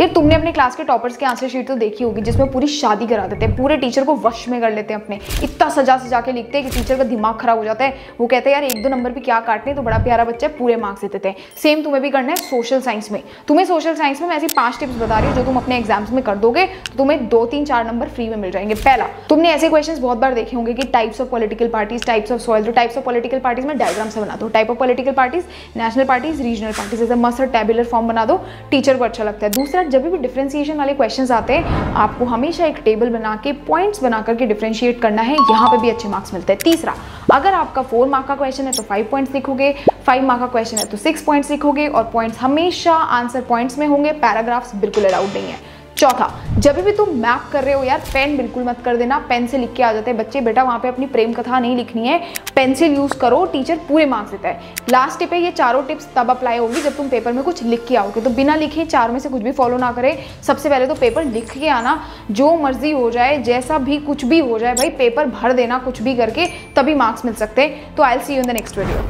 यार तुमने अपने क्लास के टॉपर्स के आंसर शीट तो देखी होगी जिसमें पूरी शादी करा देते हैं, पूरे टीचर को वश में कर लेते हैं अपने, इतना सजा सजा के लिखते हैं कि टीचर का दिमाग खराब हो जाता है। वो कहते हैं यार एक दो नंबर भी क्या काटने, तो बड़ा प्यारा बच्चा है, पूरे मार्क्स देते हैं। सेम तुम्हें भी करना है सोशल साइंस में। तुम्हें सोशल साइंस में मैं ऐसी 5 टिप्स बता रही हूँ जो तुम अपने एग्जाम्स में कर दोगे तो तुम्हें 2 3 4 नंबर फ्री में मिल जाएंगे। पहला, तुमने ऐसे क्वेश्चन बहुत बार देखे होंगे कि types of political parties, types of soil. तो टाइप्स ऑफ पॉलिटिकल पार्टीज में डायग्राम से बना दो, type of political parties, national parties, regional parties, ऐसे मस्त टेबुलर फॉर्म बना दो, टीचर को अच्छा लगता है। दूसरा, जब भी डिफरेंशिएशन वाले क्वेश्चंस आते हैं आपको हमेशा एक टेबल बना के पॉइंट्स बना करके डिफरेंशिएट करना है, यहाँ पे भी अच्छे मार्क्स मिलते हैं। तीसरा, अगर आपका 4 मार्क का क्वेश्चन है तो 5 पॉइंट्स लिखोगे, 5 मार्क का क्वेश्चन है तो 6 पॉइंट्स लिखोगे, और पॉइंट्स हमेशा आंसर पॉइंट्स में होंगे, पैराग्राफ्स बिल्कुल अलाउड नहीं है। चौथा, जब भी तुम मैप कर रहे हो यार पेन बिल्कुल मत कर देना, पेन से लिख के आ जाते हैं बच्चे, बेटा वहाँ पे अपनी प्रेम कथा नहीं लिखनी है, पेंसिल यूज़ करो, टीचर पूरे मार्क्स देता है। लास्ट टिप है, ये चारों टिप्स तब अप्लाई होगी जब तुम पेपर में कुछ लिख के आओगे, तो बिना लिखे चार में से कुछ भी फॉलो ना करें। सबसे पहले तो पेपर लिख के आना, जो मर्जी हो जाए, जैसा भी कुछ भी हो जाए भाई पेपर भर देना कुछ भी करके, तभी मार्क्स मिल सकते हैं। तो I will see you in the next video.